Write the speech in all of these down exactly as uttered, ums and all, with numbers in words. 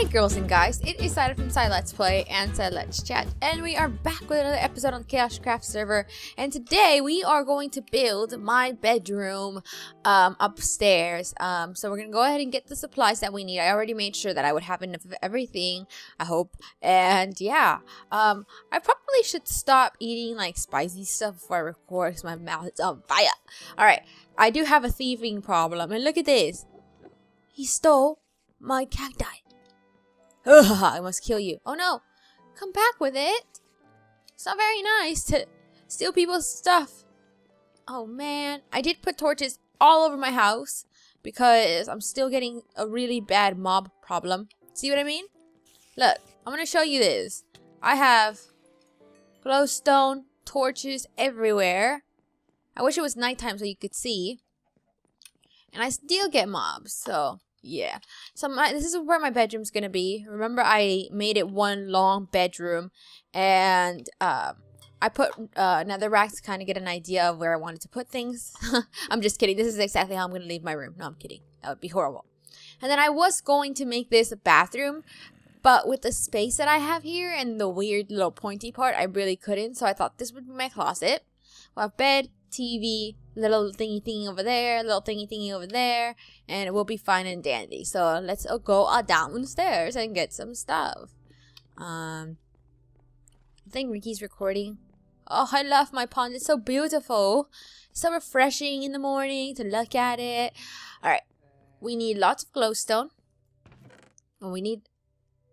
Hey girls and guys, it is Zai from Zai Let's Play and Zai Let's Chat, and we are back with another episode on KaoshKraft server, and today we are going to build my bedroom um, upstairs. Um, so we're going to go ahead and get the supplies that we need. I already made sure that I would have enough of everything, I hope, and yeah. Um, I probably should stop eating like spicy stuff before I record because my mouth is on fire. Alright, I do have a thieving problem, and look at this. He stole my cacti. Ugh, I must kill you. Oh no, come back with it. It's not very nice to steal people's stuff. Oh man, I did put torches all over my house because I'm still getting a really bad mob problem. See what I mean? Look, I'm gonna show you this. I have glowstone torches everywhere. I wish it was nighttime so you could see. And I still get mobs, so... yeah, so my, this is where my bedroom's gonna be. Remember, I made it one long bedroom, and um, I put uh, another rack to kind of get an idea of where I wanted to put things. I'm just kidding. This is exactly how I'm gonna leave my room. No, I'm kidding. That would be horrible. And then I was going to make this a bathroom, but with the space that I have here and the weird little pointy part, I really couldn't. So I thought this would be my closet. We'll have bed, T V, little thingy thingy over there, little thingy thingy over there, and it will be fine and dandy. So let's go downstairs and get some stuff. Um, I think Ricky's recording. Oh, I love my pond. It's so beautiful. It's so refreshing in the morning to look at it. All right, we need lots of glowstone, and we need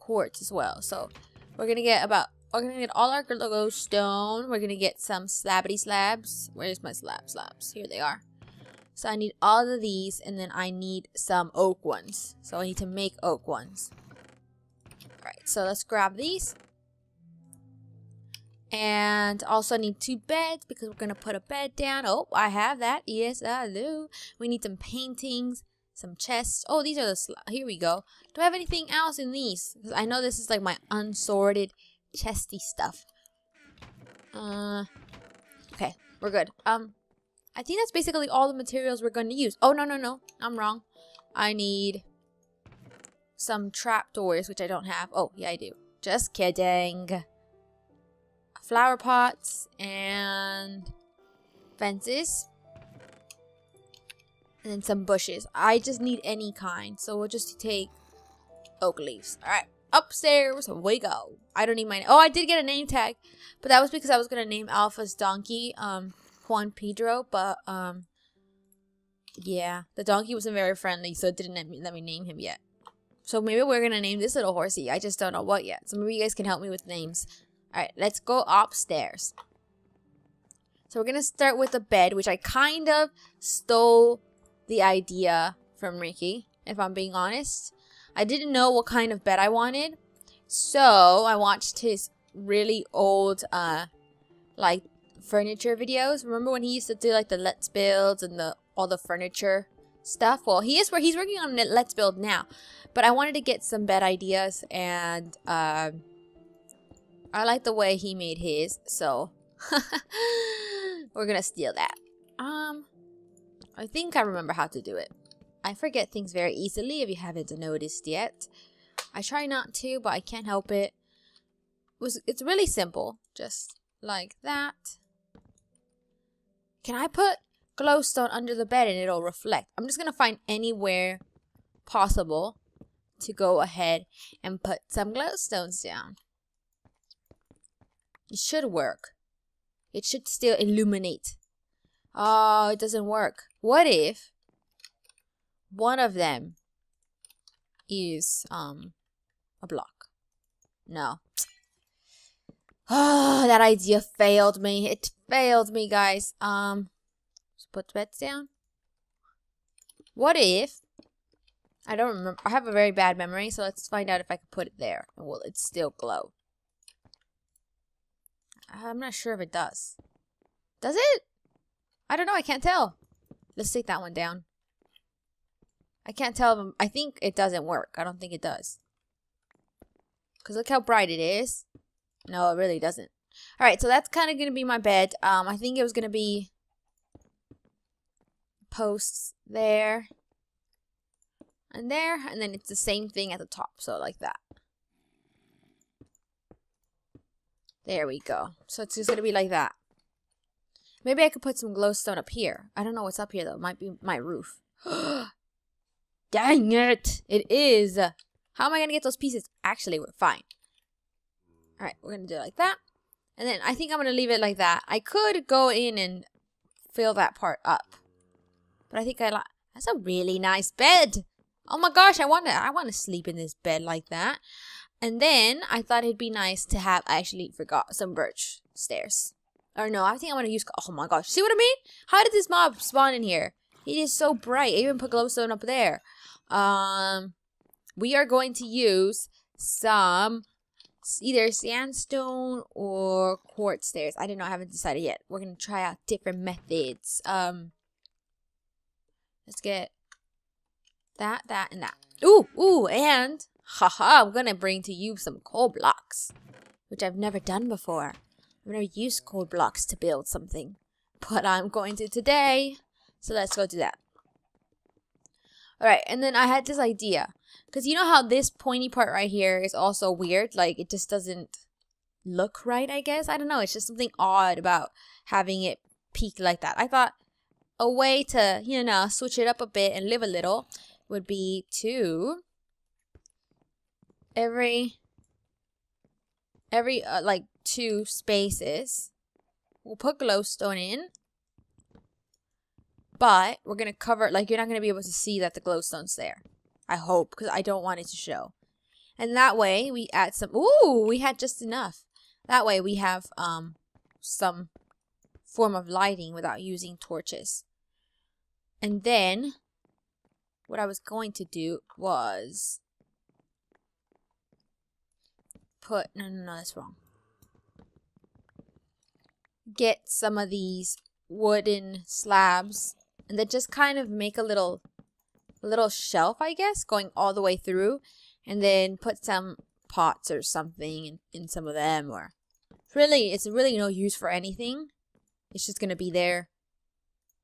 quartz as well. So we're gonna get about. We're gonna get all our glowstone. We're gonna get some slabbity slabs. Where's my slab slabs? Here they are. So I need all of these, and then I need some oak ones. So I need to make oak ones. Alright, so let's grab these. And also I need two beds because we're gonna put a bed down. Oh, I have that. Yes, I do. We need some paintings, some chests. Oh, these are the slabs. Here we go. Do I have anything else in these? Because I know this is like my unsorted chesty stuff. Uh, okay, we're good. Um, I think that's basically all the materials we're going to use. Oh, no, no, no. I'm wrong. I need some trapdoors, which I don't have. Oh, yeah, I do. Just kidding. Flower pots and fences. And then some bushes. I just need any kind, so we'll just take oak leaves. All right. Upstairs we go. I don't need my... oh, I did get a name tag, but that was because I was gonna name Alpha's donkey um Juan Pedro, but um yeah, the donkey wasn't very friendly, so it didn't let me, let me name him yet. So maybe we're gonna name this little horsey. I just don't know what yet, so maybe you guys can help me with names. All right, let's go upstairs. So we're gonna start with the bed, which I kind of stole the idea from Ricky, if I'm being honest. I didn't know what kind of bed I wanted, so I watched his really old, uh, like, furniture videos. Remember when he used to do, like, the Let's Builds and the all the furniture stuff? Well, he is where he's working on Let's Build now, but I wanted to get some bed ideas, and, uh, I like the way he made his, so we're gonna steal that. Um, I think I remember how to do it. I forget things very easily, if you haven't noticed yet. I try not to, but I can't help it. It was, it's really simple. Just like that. Can I put glowstone under the bed and it'll reflect? I'm just going to find anywhere possible to go ahead and put some glowstones down. It should work. It should still illuminate. Oh, it doesn't work. What if... one of them is um a block? No. Oh, that idea failed me. It failed me, guys. Um, let's put the beds down. What if... I don't remember. I have a very bad memory, so let's find out if I can put it there. And will it still glow? I'm not sure if it does. Does it? I don't know. I can't tell. Let's take that one down. I can't tell them. I think it doesn't work. I don't think it does. Because look how bright it is. No, it really doesn't. Alright, so that's kind of going to be my bed. Um, I think it was going to be posts there. and there, and then it's the same thing at the top, so like that. There we go. So it's just gonna be like that. Maybe I could put some glowstone up here. I don't know what's up here though. Might be my roof. Dang it! It is. How am I gonna get those pieces? Actually, we're fine. All right, we're gonna do it like that, and then I think I'm gonna leave it like that. I could go in and fill that part up, but I think I like. That's a really nice bed. Oh my gosh, I want to. I want to sleep in this bed like that. And then I thought it'd be nice to have. I actually forgot some birch stairs. Or no, I think I'm gonna use. Oh my gosh, see what I mean? How did this mob spawn in here? It is so bright. I even put glowstone up there. Um, we are going to use some either sandstone or quartz stairs. I don't know. I haven't decided yet. We're gonna try out different methods. Um, let's get that, that, and that. Ooh, ooh, and haha! I'm gonna bring to you some coal blocks, which I've never done before. I've never used coal blocks to build something, but I'm going to today. So let's go do that. Alright, and then I had this idea. Because you know how this pointy part right here is also weird? Like, it just doesn't look right, I guess? I don't know, it's just something odd about having it peak like that. I thought a way to, you know, switch it up a bit and live a little would be to... Every... Every, uh, like, two spaces, we'll put glowstone in. But we're going to cover, like, you're not going to be able to see that the glowstone's there. I hope, because I don't want it to show. And that way, we add some, ooh, we had just enough. That way, we have um some form of lighting without using torches. And then, what I was going to do was put, no, no, no, that's wrong. Get some of these wooden slabs. And then just kind of make a little little shelf, I guess, going all the way through. And then put some pots or something in, in some of them. Or really, it's really no use for anything. It's just going to be there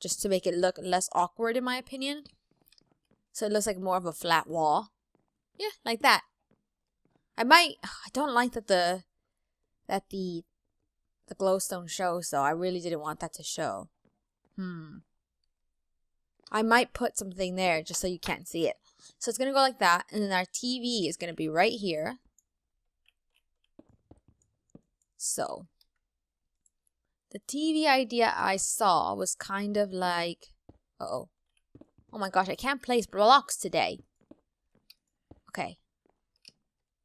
just to make it look less awkward, in my opinion. So it looks like more of a flat wall. Yeah, like that. I might... I don't like that the... That the... The glowstone shows, though. I really didn't want that to show. Hmm. I might put something there just so you can't see it. So it's going to go like that. And then our T V is going to be right here. So. The T V idea I saw was kind of like... Uh-oh. Oh my gosh, I can't place blocks today. Okay.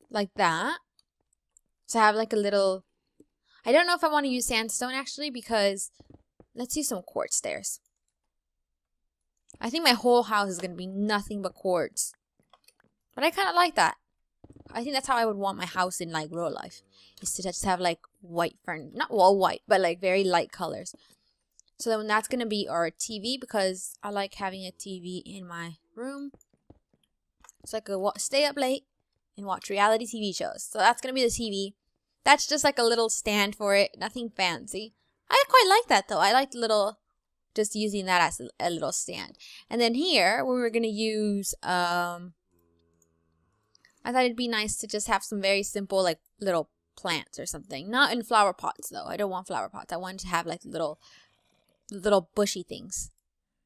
Like that. So I have like a little... I don't know if I want to use sandstone, actually, because... Let's use some quartz stairs. I think my whole house is going to be nothing but quartz. But I kind of like that. I think that's how I would want my house in, like, real life. Is to just have, like, white fern... Not all white, but, like, very light colors. So then that's going to be our T V, because I like having a T V in my room. So I could stay up late and watch reality T V shows. So that's going to be the T V. That's just like a little stand for it. Nothing fancy. I quite like that though. I like the little, just using that as a little stand. And then here, we were going to use, um, I thought it'd be nice to just have some very simple like little plants or something. Not in flower pots though. I don't want flower pots. I wanted to have like little, little bushy things.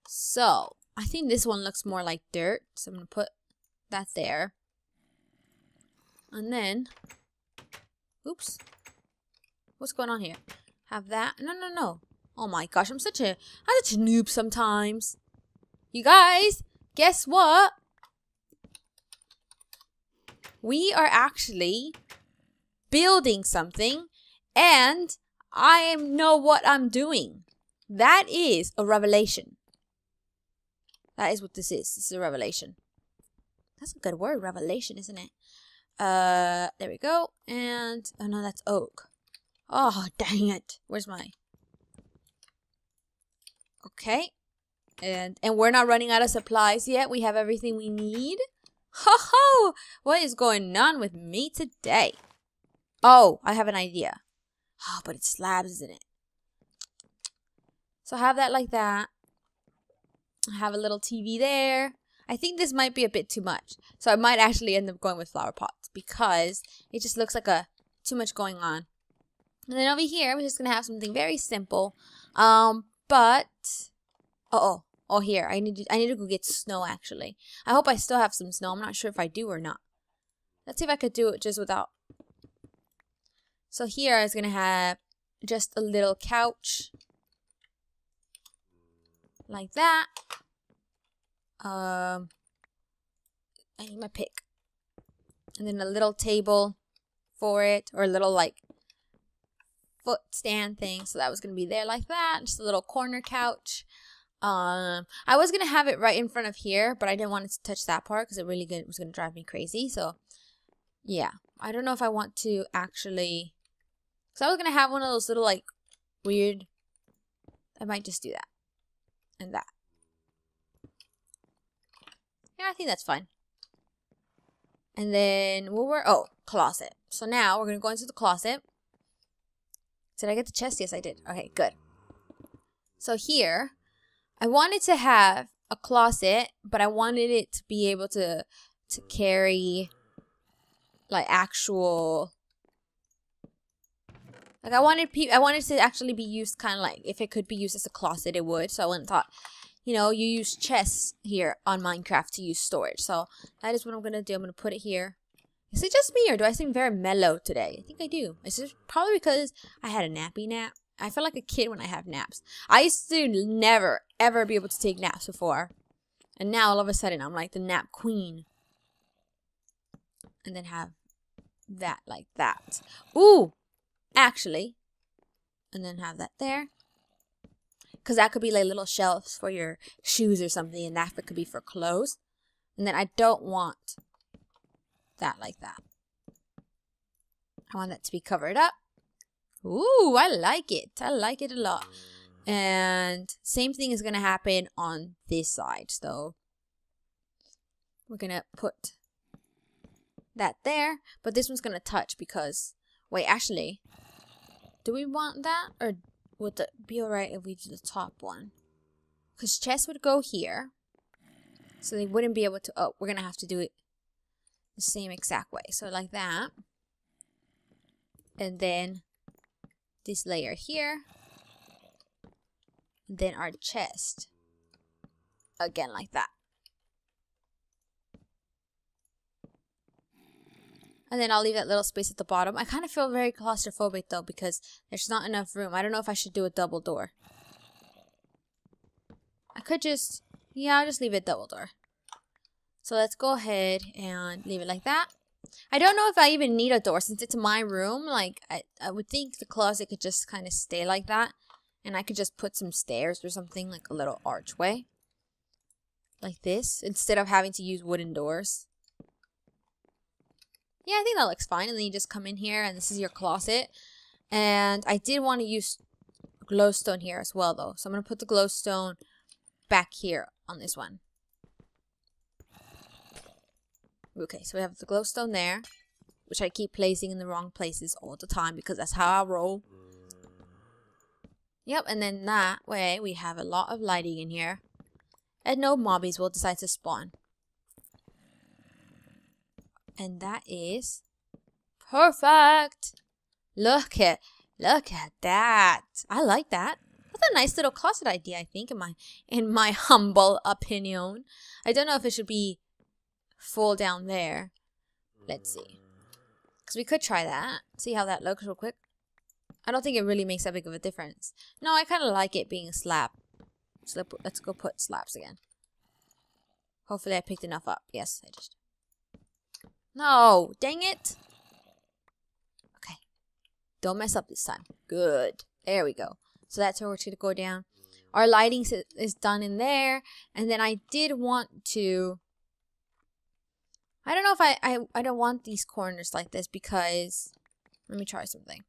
So, I think this one looks more like dirt. So I'm going to put that there. And then... Oops. What's going on here? Have that. No, no, no. Oh my gosh, I'm such a I'm such a noob sometimes. You guys, guess what? We are actually building something and I know what I'm doing. That is a revelation. That is what this is. This is a revelation. That's a good word, revelation, isn't it? Uh, there we go, and, oh no, that's oak. Oh, dang it. Where's my... Okay. And, and we're not running out of supplies yet. We have everything we need. Ho ho! What is going on with me today? Oh, I have an idea. Oh, but it's slabs, isn't it? So have that like that. I have a little T V there. I think this might be a bit too much. So I might actually end up going with flower pots because it just looks like a too much going on. And then over here, we're just going to have something very simple. Um, but, uh-oh. Oh, here. I need to, I need to go get snow, actually. I hope I still have some snow. I'm not sure if I do or not. Let's see if I could do it just without. So here I was going to have just a little couch. Like that. Um, I need my pick. And then a little table for it. Or a little, like, foot stand thing. So that was going to be there like that. Just a little corner couch. Um, I was going to have it right in front of here, but I didn't want it to touch that part because it really good, it was going to drive me crazy. So, yeah. I don't know if I want to actually... So I was going to have one of those little, like, weird... I might just do that. And that. Yeah, I think that's fine. And then, what were... Oh, closet. So now, we're going to go into the closet. Did I get the chest? Yes, I did. Okay, good. So here... I wanted to have a closet, but I wanted it to be able to to carry like actual like I wanted pe I wanted to actually be used kind of like if it could be used as a closet, it would. So I went and thought, you know, you use chests here on Minecraft to use storage. So that is what I'm gonna do. I'm gonna put it here. Is it just me or do I seem very mellow today? I think I do. It's just probably because I had a nappy nap. I feel like a kid when I have naps. I used to never, ever be able to take naps before. And now, all of a sudden, I'm like the nap queen. And then have that like that. Ooh! Actually. And then have that there. Because that could be like little shelves for your shoes or something. And that could be for clothes. And then I don't want that like that. I want that to be covered up. Ooh, I like it. I like it a lot. And same thing is going to happen on this side. So we're going to put that there. But this one's going to touch because... Wait, actually, do we want that? Or would it be alright if we do the top one? Because chests would go here. So they wouldn't be able to... Oh, we're going to have to do it the same exact way. So like that. And then... this layer here, then our chest again like that, and then I'll leave that little space at the bottom. I kind of feel very claustrophobic though because there's not enough room. I don't know if I should do a double door. I could just, yeah, I'll just leave it double door. So let's go ahead and leave it like that. I don't know if I even need a door since it's my room. Like, I, I would think the closet could just kind of stay like that. And I could just put some stairs or something, like a little archway. Like this, instead of having to use wooden doors. Yeah, I think that looks fine. And then you just come in here and this is your closet. And I did want to use glowstone here as well, though. So I'm going to put the glowstone back here on this one. Okay, so we have the glowstone there, which I keep placing in the wrong places all the time because that's how I roll. Yep, and then that way we have a lot of lighting in here. And no mobbies will decide to spawn. And that is perfect. Look at, look at that. I like that. That's a nice little closet idea, I think, in my, in my humble opinion. I don't know if it should be full down there. Let's see. Because we could try that. See how that looks real quick. I don't think it really makes that big of a difference. No, I kind of like it being a slab. So let's go put slabs again. Hopefully I picked enough up. Yes, I just... No! Dang it! Okay. Don't mess up this time. Good. There we go. So that's where we're going to go down. Our lighting is done in there. And then I did want to... I don't know if I, I, I don't want these corners like this because, let me try something.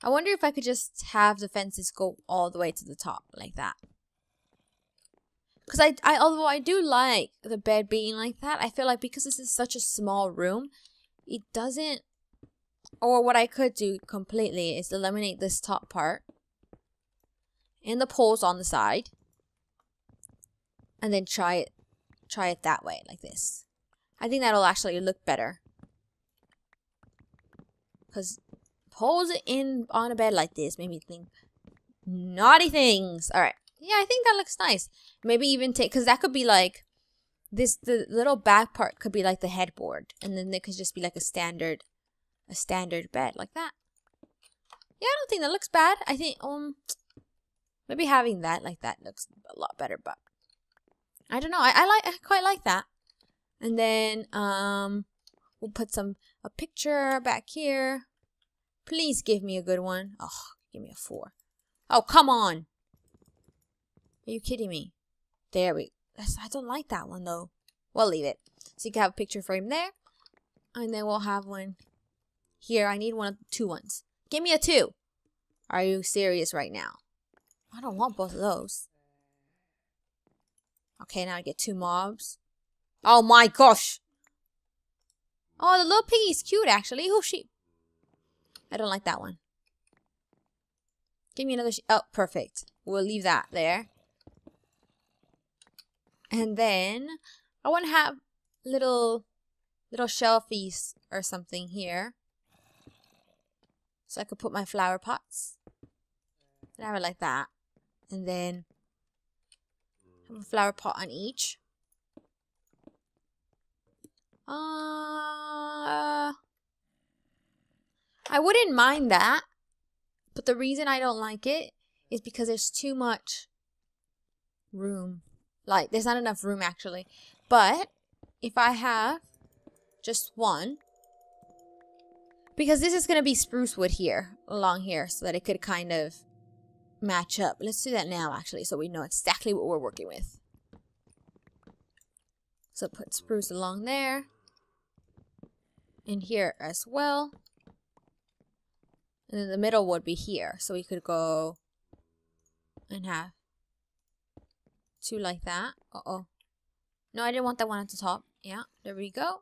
I wonder if I could just have the fences go all the way to the top like that. Because I, I, although I do like the bed being like that, I feel like because this is such a small room, it doesn't, or what I could do completely is eliminate this top part and the poles on the side. and then try it, try it that way, like this. I think that'll actually look better. Because pose it in on a bed like this made me think naughty things. All right. Yeah, I think that looks nice. Maybe even take, because that could be like, this, the little back part could be like the headboard. And then it could just be like a standard, a standard bed like that. Yeah, I don't think that looks bad. I think, um, maybe having that like that looks a lot better, but I don't know. I, I like, I quite like that. And then, um, we'll put some, a picture back here. Please give me a good one. Oh, give me a four. Oh, come on. Are you kidding me? There we go. I don't like that one though. We'll leave it. So you can have a picture frame there. And then we'll have one here. I need one of two ones. Give me a two. Are you serious right now? I don't want both of those. Okay, now I get two mobs. Oh my gosh. Oh, the little piggy's cute actually. Who's she? I don't like that one. Give me another sh- oh, perfect. We'll leave that there. And then I want to have little little shelfies or something here. So I could put my flower pots. And I would like that. And then have a flower pot on each. Uh, I wouldn't mind that. But the reason I don't like it is because there's too much room. Like, there's not enough room, actually. But if I have just one, because this is going to be spruce wood here, along here, so that it could kind of match up. Let's do that now, actually, so we know exactly what we're working with. So put spruce along there. And here as well. And then the middle would be here. So we could go and have two like that. Uh-oh. No, I didn't want that one at the top. Yeah, there we go.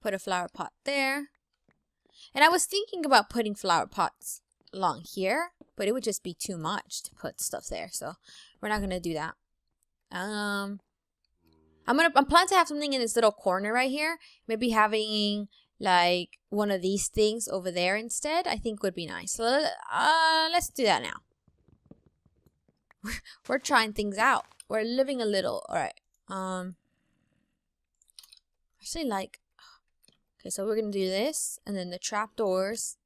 Put a flower pot there. And I was thinking about putting flower pots along here, but it would just be too much to put stuff there. So we're not going to do that. Um, I'm gonna, I'm planning to have something in this little corner right here. Maybe having like one of these things over there instead, I think would be nice. So uh, let's do that now. We're, we're trying things out. We're living a little. All right. Um. Actually, like. Okay, so we're gonna do this, and then the trapdoors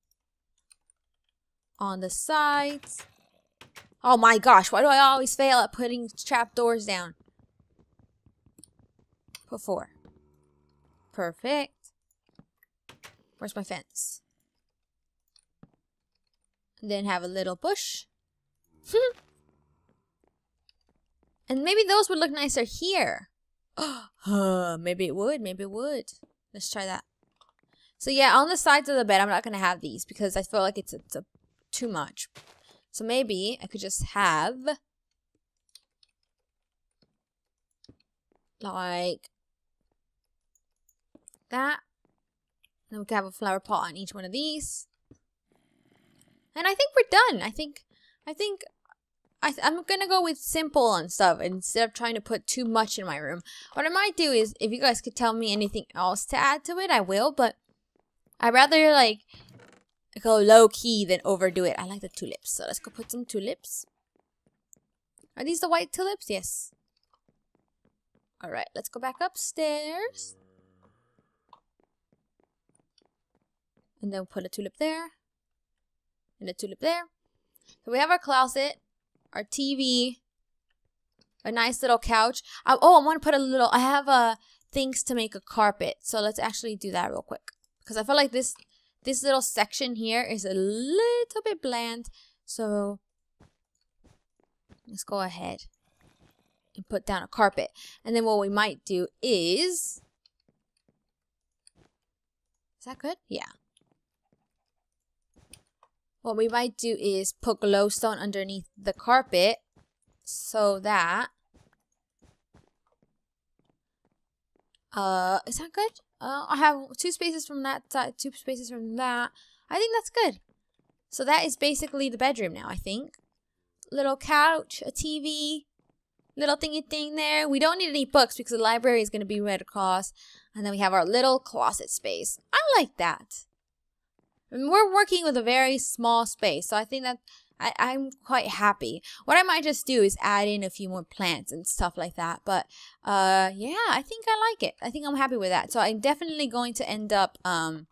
on the sides. Oh my gosh! Why do I always fail at putting trapdoors down? Put four. Perfect. Where's my fence? And then have a little bush. And maybe those would look nicer here. uh, maybe it would. Maybe it would. Let's try that. So yeah, on the sides of the bed, I'm not going to have these because I feel like it's, it's a, too much. So maybe I could just have like that. Then we can have a flower pot on each one of these. And I think we're done. I think, I think, I th I'm going to go with simple and stuff instead of trying to put too much in my room. What I might do is, if you guys could tell me anything else to add to it, I will. But I'd rather like go low key than overdo it. I like the tulips. So let's go put some tulips. Are these the white tulips? Yes. All right, let's go back upstairs. And then we'll put a tulip there. And a tulip there. So we have our closet. Our T V. A nice little couch. I, oh, I want to put a little... I have uh, things to make a carpet. So let's actually do that real quick. Because I feel like this, this little section here is a little bit bland. So let's go ahead and put down a carpet. And then what we might do is... Is that good? Yeah. What we might do is put glowstone underneath the carpet so that... Uh, is that good? Uh, I have two spaces from that side, two spaces from that. I think that's good. So that is basically the bedroom now, I think. Little couch, a T V, little thingy thing there. We don't need any books because the library is going to be right across. And then we have our little closet space. I like that. And we're working with a very small space, so I think that I, I'm quite happy. What I might just do is add in a few more plants and stuff like that. But uh, yeah, I think I like it. I think I'm happy with that. So I'm definitely going to end up um,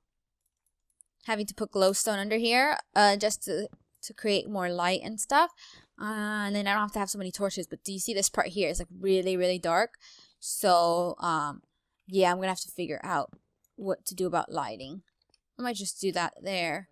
having to put glowstone under here uh, just to, to create more light and stuff. Uh, and then I don't have to have so many torches. But do you see this part here? It's like really, really dark. So um, yeah, I'm going to have to figure out what to do about lighting. I might just do that there.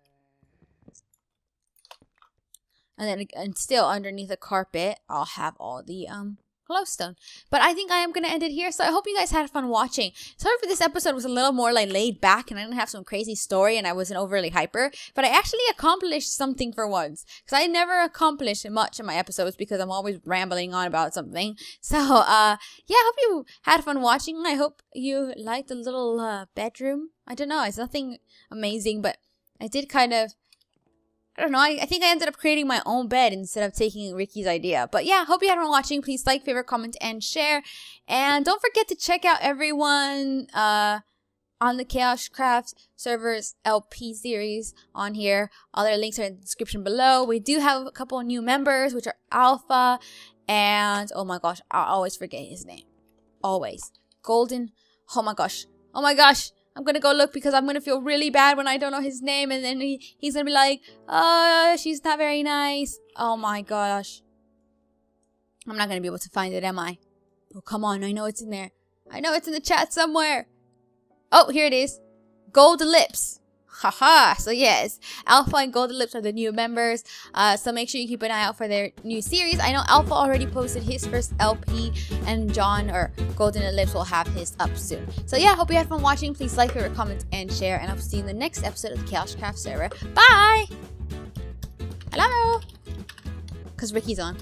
And then, and still underneath the carpet, I'll have all the um glowstone. But I think I am going to end it here. So I hope you guys had fun watching. Sorry for this episode was a little more like laid back and I didn't have some crazy story and I wasn't overly hyper. But I actually accomplished something for once. Because I never accomplished much in my episodes because I'm always rambling on about something. So uh, yeah, I hope you had fun watching. I hope you liked the little uh, bedroom. I don't know. It's nothing amazing, but I did kind of... I don't know, I, I think I ended up creating my own bed instead of taking Ricky's idea. But yeah, hope you had fun watching. Please like, favorite, comment, and share. And don't forget to check out everyone uh, on the KaoshKraft servers L P series on here. All their links are in the description below. We do have a couple of new members, which are Alpha and, oh my gosh, I always forget his name. Always. Golden, oh my gosh, oh my gosh. I'm going to go look because I'm going to feel really bad when I don't know his name. And then he, he's going to be like, oh, she's not very nice. Oh my gosh. I'm not going to be able to find it, am I? Oh, come on. I know it's in there. I know it's in the chat somewhere. Oh, here it is. Golden Lips. Haha. So yes, Alpha and Golden Lips are the new members. Uh, so make sure you keep an eye out for their new series. I know Alpha already posted his first L P, and John or Golden Ellipse will have his up soon. So yeah, hope you had fun watching. Please like, favorite, comment, and share. And I'll see you in the next episode of the KaoshKraft server. Bye. Hello. Cause Ricky's on.